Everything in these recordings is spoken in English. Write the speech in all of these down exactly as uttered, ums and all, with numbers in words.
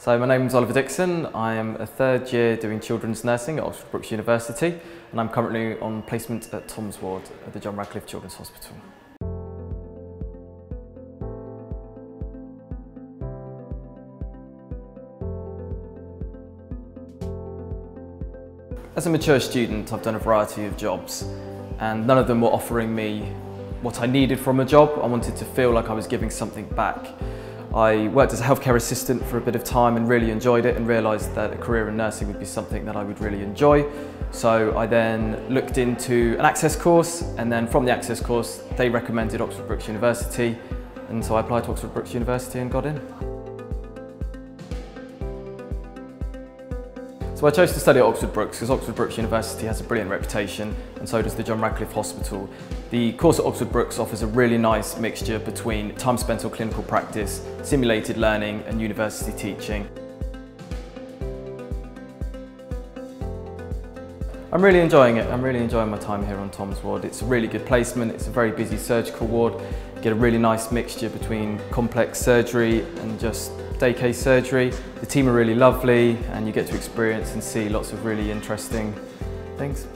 So my name is Oliver Dixon. I am a third year doing children's nursing at Oxford Brookes University, and I'm currently on placement at Tom's Ward at the John Radcliffe Children's Hospital. As a mature student, I've done a variety of jobs, and none of them were offering me what I needed from a job. I wanted to feel like I was giving something back. I worked as a healthcare assistant for a bit of time and really enjoyed it, and realised that a career in nursing would be something that I would really enjoy. So I then looked into an access course, and then from the access course they recommended Oxford Brookes University, and so I applied to Oxford Brookes University and got in. So I chose to study at Oxford Brookes because Oxford Brookes University has a brilliant reputation, and so does the John Radcliffe Hospital. The course at Oxford Brookes offers a really nice mixture between time spent on clinical practice, simulated learning and university teaching. I'm really enjoying it. I'm really enjoying my time here on Tom's Ward. It's a really good placement. It's a very busy surgical ward. You get a really nice mixture between complex surgery and just day case surgery. The team are really lovely, and you get to experience and see lots of really interesting things.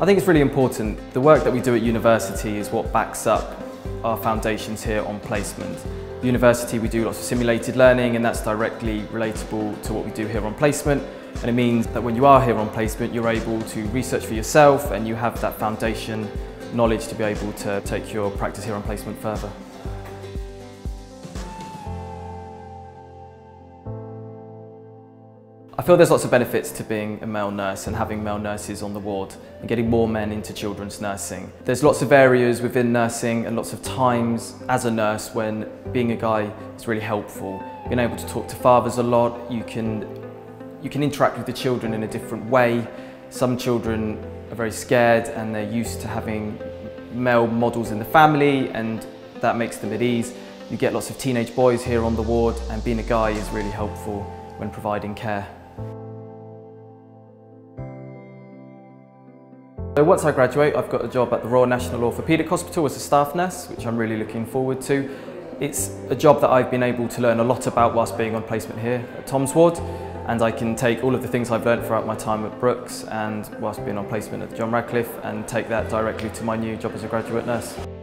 I think it's really important. The work that we do at university is what backs up our foundations here on placement. At university we do lots of simulated learning, and that's directly relatable to what we do here on placement, and it means that when you are here on placement you're able to research for yourself, and you have that foundation knowledge to be able to take your practice here on placement further. I feel there's lots of benefits to being a male nurse and having male nurses on the ward and getting more men into children's nursing. There's lots of areas within nursing and lots of times as a nurse when being a guy is really helpful. Being able to talk to fathers a lot, you can, you can interact with the children in a different way. Some children are very scared and they're used to having male models in the family, and that makes them at ease. You get lots of teenage boys here on the ward, and being a guy is really helpful when providing care. So once I graduate, I've got a job at the Royal National Orthopaedic Hospital as a staff nurse, which I'm really looking forward to. It's a job that I've been able to learn a lot about whilst being on placement here at Tom's Ward, and I can take all of the things I've learned throughout my time at Brookes and whilst being on placement at John Radcliffe and take that directly to my new job as a graduate nurse.